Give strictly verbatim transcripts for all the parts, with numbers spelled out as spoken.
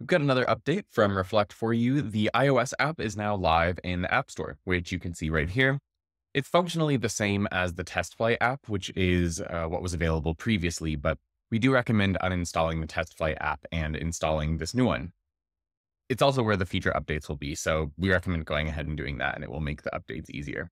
We've got another update from Reflect for you. The iOS app is now live in the App Store, which you can see right here. It's functionally the same as the TestFlight app, which is uh, what was available previously, but we do recommend uninstalling the TestFlight app and installing this new one. It's also where the feature updates will be, so we recommend going ahead and doing that, and it will make the updates easier.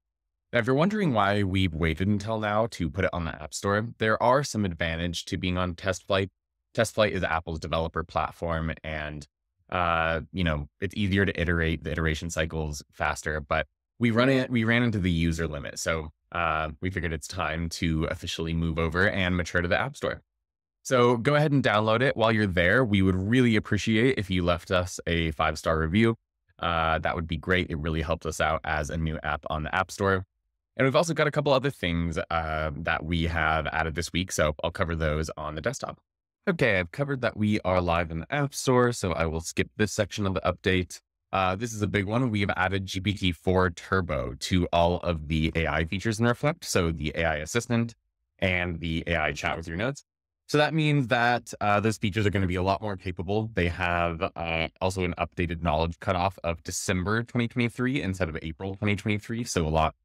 Now, if you're wondering why we've waited until now to put it on the App Store, there are some advantages to being on TestFlight. TestFlight is Apple's developer platform, and uh, you know, it's easier to iterate. The iteration cycle's faster, but we run it. We ran into the user limit, so uh, we figured it's time to officially move over and mature to the App Store. So go ahead and download it. While you're there, we would really appreciate if you left us a five-star review. Uh, that would be great. It really helps us out as a new app on the App Store. And we've also got a couple other things uh, that we have added this week, so I'll cover those on the desktop. Okay, I've covered that we are live in the App Store, so I will skip this section of the update. Uh, this is a big one. We have added G P T four Turbo to all of the A I features in Reflect, so the A I assistant and the A I chat with your notes. So that means that uh, those features are going to be a lot more capable. They have uh, also an updated knowledge cutoff of December twenty twenty-three instead of April twenty twenty-three, so a lot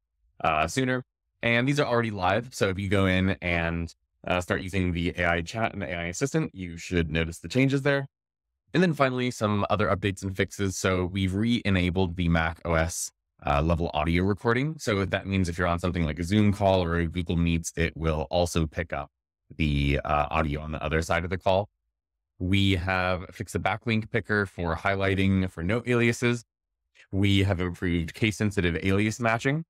uh, sooner. And these are already live, so if you go in and uh, start using the A I chat and the A I assistant, you should notice the changes there. And then finally, some other updates and fixes. So we've re-enabled the Mac O S uh, level audio recording. So that means if you're on something like a Zoom call or a Google Meets, it will also pick up the uh, audio on the other side of the call. We have fixed the backlink picker for highlighting for note aliases. We have improved case sensitive alias matching.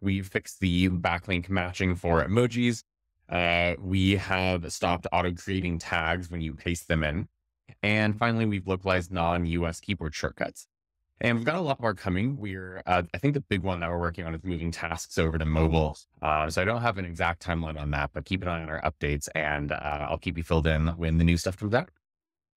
We've fixed the backlink matching for emojis. Uh, we have stopped auto creating tags when you paste them in. And finally, we've localized non U S keyboard shortcuts. And we've got a lot more coming. We're, uh, I think the big one that we're working on is moving tasks over to mobile. Uh, so I don't have an exact timeline on that, but keep an eye on our updates, and uh, I'll keep you filled in when the new stuff comes out.